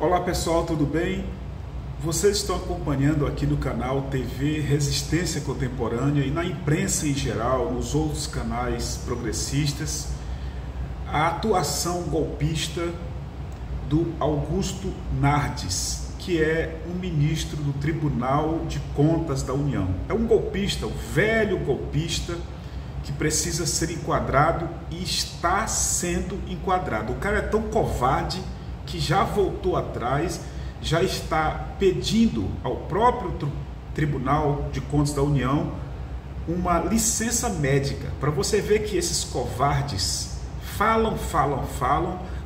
Olá pessoal, tudo bem? Vocês estão acompanhando aqui no canal TV Resistência Contemporânea e na imprensa em geral, nos outros canais progressistas, a atuação golpista do Augusto Nardes, que é um ministro do Tribunal de Contas da União. É um golpista, um velho golpista, que precisa ser enquadrado e está sendo enquadrado. O cara é tão covarde que já voltou atrás, já está pedindo ao próprio Tribunal de Contas da União uma licença médica, para você ver que esses covardes falam,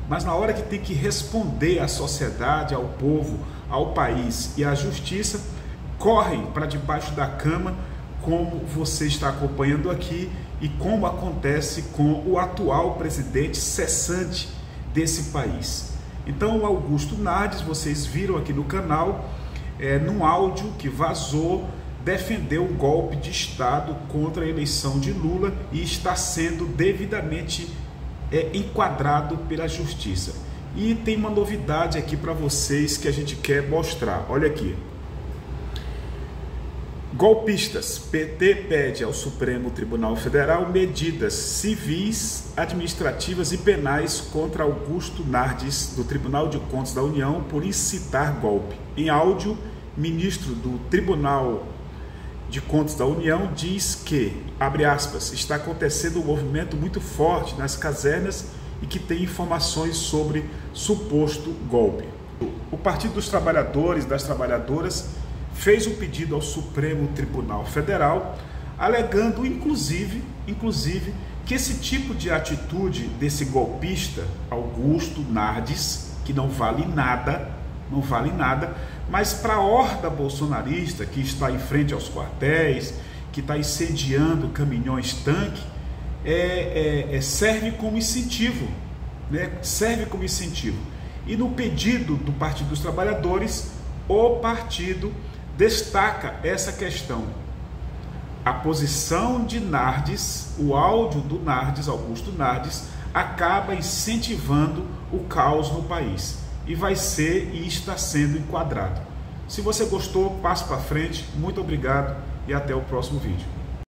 mas na hora que tem que responder à sociedade, ao povo, ao país e à justiça, correm para debaixo da cama, como você está acompanhando aqui e como acontece com o atual presidente cessante desse país. Então, o Augusto Nardes, vocês viram aqui no canal, num áudio que vazou, defendeu um golpe de Estado contra a eleição de Lula e está sendo devidamente enquadrado pela justiça. E tem uma novidade aqui para vocês que a gente quer mostrar. Olha aqui. Golpistas, PT pede ao Supremo Tribunal Federal medidas civis, administrativas e penais contra Augusto Nardes, do Tribunal de Contas da União, por incitar golpe. Em áudio, ministro do Tribunal de Contas da União diz que, abre aspas, está acontecendo um movimento muito forte nas casernas e que tem informações sobre suposto golpe. O Partido dos Trabalhadores, das Trabalhadoras, fez um pedido ao Supremo Tribunal Federal, alegando inclusive que esse tipo de atitude desse golpista Augusto Nardes, que não vale nada, mas para a horda bolsonarista que está em frente aos quartéis, que está incendiando caminhões-tanque, serve como incentivo, né? Serve como incentivo. E no pedido do Partido dos Trabalhadores, o partido destaca essa questão. A posição de Nardes, o áudio do Nardes, Augusto Nardes, acaba incentivando o caos no país e vai ser e está sendo enquadrado. Se você gostou, passe para frente. Muito obrigado e até o próximo vídeo.